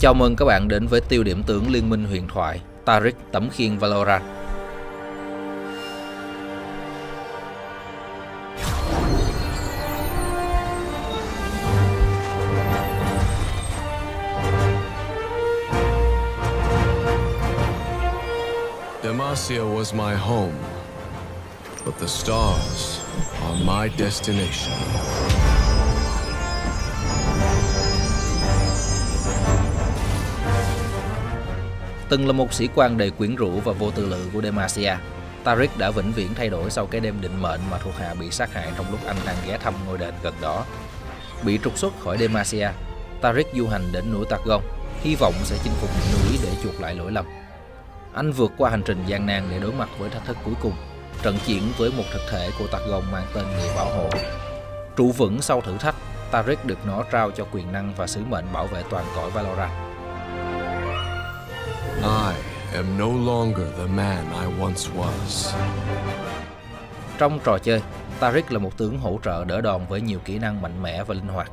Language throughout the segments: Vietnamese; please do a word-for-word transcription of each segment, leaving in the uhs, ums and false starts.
Chào mừng các bạn đến với tiêu điểm tướng Liên minh huyền thoại Taric tấm khiên Valoran. Demacia was my home, but the stars are my destination. Từng là một sĩ quan đầy quyến rũ và vô tư lự của Demacia, Taric đã vĩnh viễn thay đổi sau cái đêm định mệnh mà thuộc hạ bị sát hại trong lúc anh đang ghé thăm ngôi đền gần đó. Bị trục xuất khỏi Demacia, Taric du hành đến núi Targon, hy vọng sẽ chinh phục núi để chuộc lại lỗi lầm. Anh vượt qua hành trình gian nan để đối mặt với thách thức cuối cùng, trận chiến với một thực thể của Targon mang tên Người Bảo Hộ. Trụ vững sau thử thách, Taric được nó trao cho quyền năng và sứ mệnh bảo vệ toàn cõi Valoran. I am no longer the man I once was. Trong trò chơi, Taric là một tướng hỗ trợ đỡ đòn với nhiều kỹ năng mạnh mẽ và linh hoạt.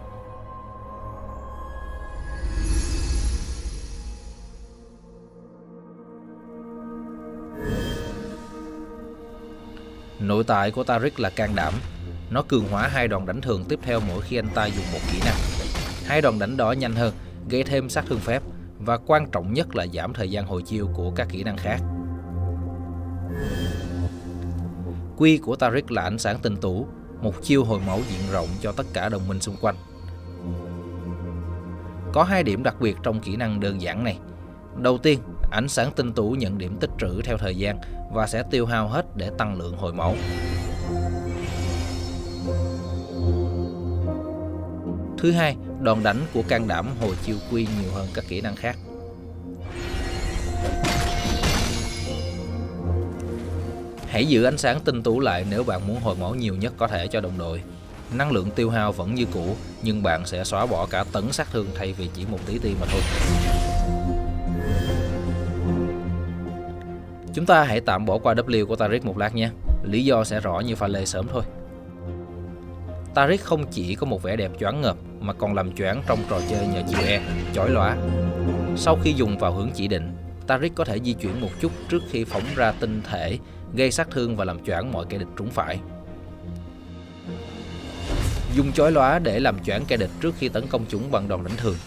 Nội tại của Taric là can đảm. Nó cường hóa hai đòn đánh thường tiếp theo mỗi khi anh ta dùng một kỹ năng. Hai đòn đánh đó nhanh hơn, gây thêm sát thương phép và quan trọng nhất là giảm thời gian hồi chiêu của các kỹ năng khác. Quy của Taric là ánh sáng tinh tú, một chiêu hồi máu diện rộng cho tất cả đồng minh xung quanh. Có hai điểm đặc biệt trong kỹ năng đơn giản này. Đầu tiên, ánh sáng tinh tú nhận điểm tích trữ theo thời gian và sẽ tiêu hao hết để tăng lượng hồi máu. Thứ hai, đòn đánh của can đảm hồi chiêu quy nhiều hơn các kỹ năng khác. Hãy giữ ánh sáng tinh tú lại nếu bạn muốn hồi máu nhiều nhất có thể cho đồng đội. Năng lượng tiêu hao vẫn như cũ, nhưng bạn sẽ xóa bỏ cả tấn sát thương thay vì chỉ một tí ti mà thôi. Chúng ta hãy tạm bỏ qua W của Taric một lát nhé, lý do sẽ rõ như pha lê sớm thôi. Taric không chỉ có một vẻ đẹp choáng ngợp mà còn làm choáng trong trò chơi nhờ chiều E, chói lóa. Sau khi dùng vào hướng chỉ định, Taric có thể di chuyển một chút trước khi phóng ra tinh thể, gây sát thương và làm choáng mọi kẻ địch trúng phải. Dùng chói lóa để làm choáng kẻ địch trước khi tấn công chúng bằng đòn đánh thường,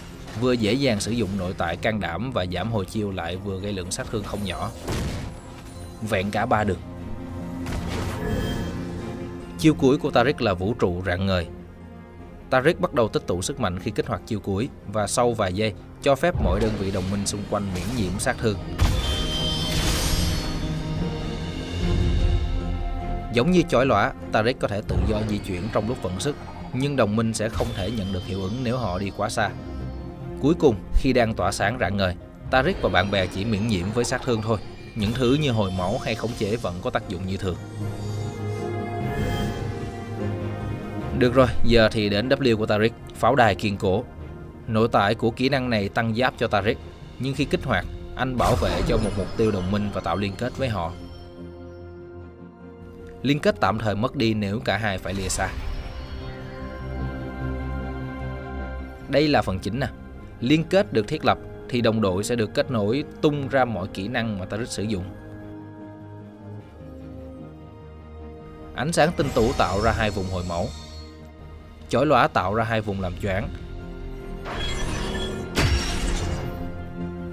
vừa dễ dàng sử dụng nội tại can đảm và giảm hồi chiêu lại vừa gây lượng sát thương không nhỏ. Vẹn cả ba đường. Chiêu cuối của Taric là vũ trụ rạng ngời. Taric bắt đầu tích tụ sức mạnh khi kích hoạt chiêu cuối và sau vài giây cho phép mọi đơn vị đồng minh xung quanh miễn nhiễm sát thương. Giống như chói lóa, Taric có thể tự do di chuyển trong lúc vận sức, nhưng đồng minh sẽ không thể nhận được hiệu ứng nếu họ đi quá xa. Cuối cùng, khi đang tỏa sáng rạng ngời, Taric và bạn bè chỉ miễn nhiễm với sát thương thôi. Những thứ như hồi máu hay khống chế vẫn có tác dụng như thường. Được rồi, giờ thì đến W của Taric, pháo đài kiên cố. Nội tại của kỹ năng này tăng giáp cho Taric, nhưng khi kích hoạt, anh bảo vệ cho một mục tiêu đồng minh và tạo liên kết với họ. Liên kết tạm thời mất đi nếu cả hai phải lìa xa. Đây là phần chính nè. Liên kết được thiết lập thì đồng đội sẽ được kết nối tung ra mọi kỹ năng mà Taric sử dụng. Ánh sáng tinh tú tạo ra hai vùng hồi máu. Chói lóa tạo ra hai vùng làm choáng.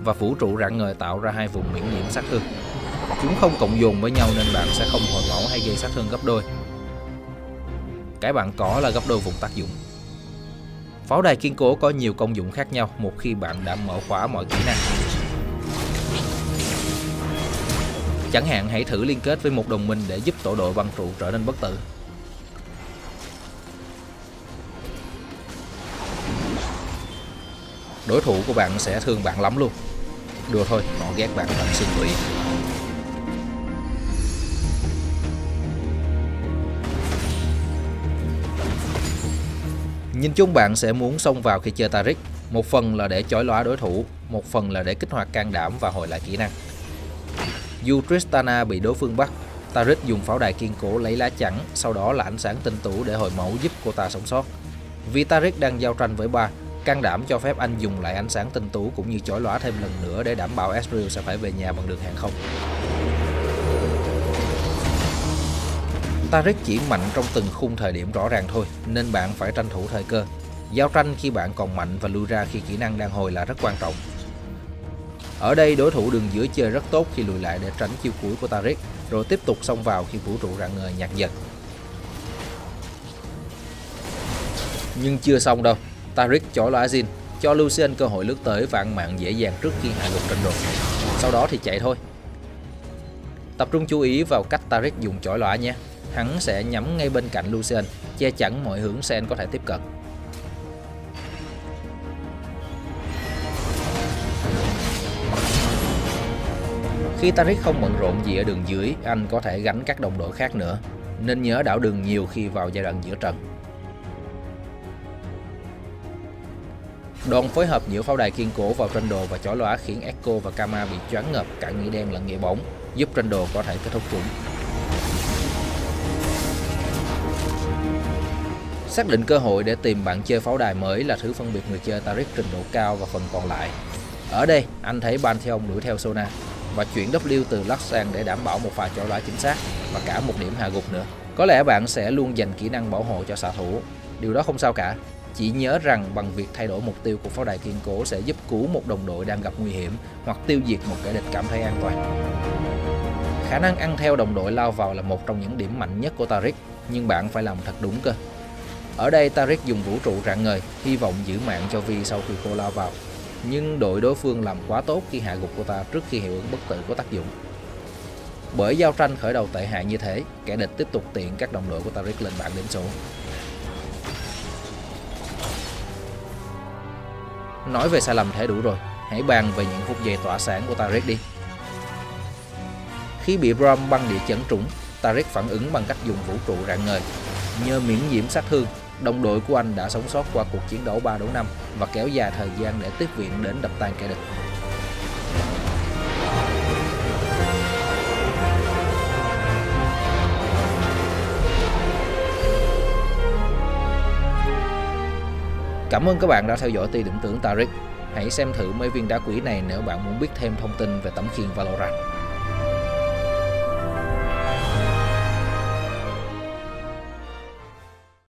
Và vũ trụ rạng ngời tạo ra hai vùng miễn nhiễm sát thương. Chúng không cộng dồn với nhau nên bạn sẽ không hồi máu hay gây sát thương gấp đôi. Cái bạn có là gấp đôi vùng tác dụng. Pháo đài kiên cố có nhiều công dụng khác nhau một khi bạn đã mở khóa mọi kỹ năng. Chẳng hạn hãy thử liên kết với một đồng minh để giúp tổ đội băng trụ trở nên bất tử. Đối thủ của bạn sẽ thương bạn lắm luôn. Đùa thôi, họ ghét bạn bằng xương tủy. Nhìn chung bạn sẽ muốn xông vào khi chơi Taric, một phần là để chói lóa đối thủ, một phần là để kích hoạt can đảm và hồi lại kỹ năng. Dù Tristana bị đối phương bắt, Taric dùng pháo đài kiên cố lấy lá chắn, sau đó là ánh sáng tinh tú để hồi máu giúp cô ta sống sót. Vì Taric đang giao tranh với ba, Can đảm cho phép anh dùng lại ánh sáng tinh tú cũng như chói lóa thêm lần nữa để đảm bảo Ezreal sẽ phải về nhà bằng đường hàng không. Taric chỉ mạnh trong từng khung thời điểm rõ ràng thôi, nên bạn phải tranh thủ thời cơ. Giao tranh khi bạn còn mạnh và lui ra khi kỹ năng đang hồi là rất quan trọng. Ở đây đối thủ đường giữa chơi rất tốt khi lùi lại để tránh chiêu cuối của Taric, rồi tiếp tục xông vào khi vũ trụ rạng ngời nhạt dần. Nhưng chưa xong đâu, Taric chói lóa Azir, cho Lucian cơ hội lướt tới và ăn mạng dễ dàng trước khi hạ gục Trundle. Sau đó thì chạy thôi. Tập trung chú ý vào cách Taric dùng chói lóa nhé. Hắn sẽ nhắm ngay bên cạnh Lucian, che chắn mọi hướng Sen có thể tiếp cận. Khi Taric không bận rộn gì ở đường dưới, anh có thể gánh các đồng đội khác nữa, nên nhớ đảo đường nhiều khi vào giai đoạn giữa trận. Đòn phối hợp giữa pháo đài kiên cố vào Trundle và chói lóa khiến Echo và Karma bị choáng ngợp cả nghĩa đen lẫn nghĩa bóng, giúp Trundle có thể kết thúc chúng. Xác định cơ hội để tìm bạn chơi pháo đài mới là thứ phân biệt người chơi Taric trình độ cao và phần còn lại. Ở đây, anh thấy Pantheon đuổi theo Sona và chuyển W từ Lux sang để đảm bảo một pha chói lóa chính xác và cả một điểm hạ gục nữa. Có lẽ bạn sẽ luôn dành kỹ năng bảo hộ cho xạ thủ. Điều đó không sao cả. Chỉ nhớ rằng bằng việc thay đổi mục tiêu của pháo đài kiên cố sẽ giúp cứu một đồng đội đang gặp nguy hiểm hoặc tiêu diệt một kẻ địch cảm thấy an toàn. Khả năng ăn theo đồng đội lao vào là một trong những điểm mạnh nhất của Taric, nhưng bạn phải làm thật đúng cơ. Ở đây Taric dùng vũ trụ rạng ngời, hy vọng giữ mạng cho Vi sau khi cô lao vào. Nhưng đội đối phương làm quá tốt khi hạ gục cô ta trước khi hiệu ứng bất tử có tác dụng. Bởi giao tranh khởi đầu tệ hại như thế, kẻ địch tiếp tục tiện các đồng đội của Taric lên bảng điểm số. Nói về sai lầm thế đủ rồi, hãy bàn về những phút giây tỏa sáng của Taric đi. Khi bị Brom băng địa chấn trúng, Taric phản ứng bằng cách dùng vũ trụ rạng ngời. Nhờ miễn nhiễm sát thương, đồng đội của anh đã sống sót qua cuộc chiến đấu ba đấu năm và kéo dài thời gian để tiếp viện đến đập tan kẻ địch. Cảm ơn các bạn đã theo dõi Ti Điểm Tướng Taric. Hãy xem thử mấy viên đá quý này nếu bạn muốn biết thêm thông tin về tấm khiên Valoran.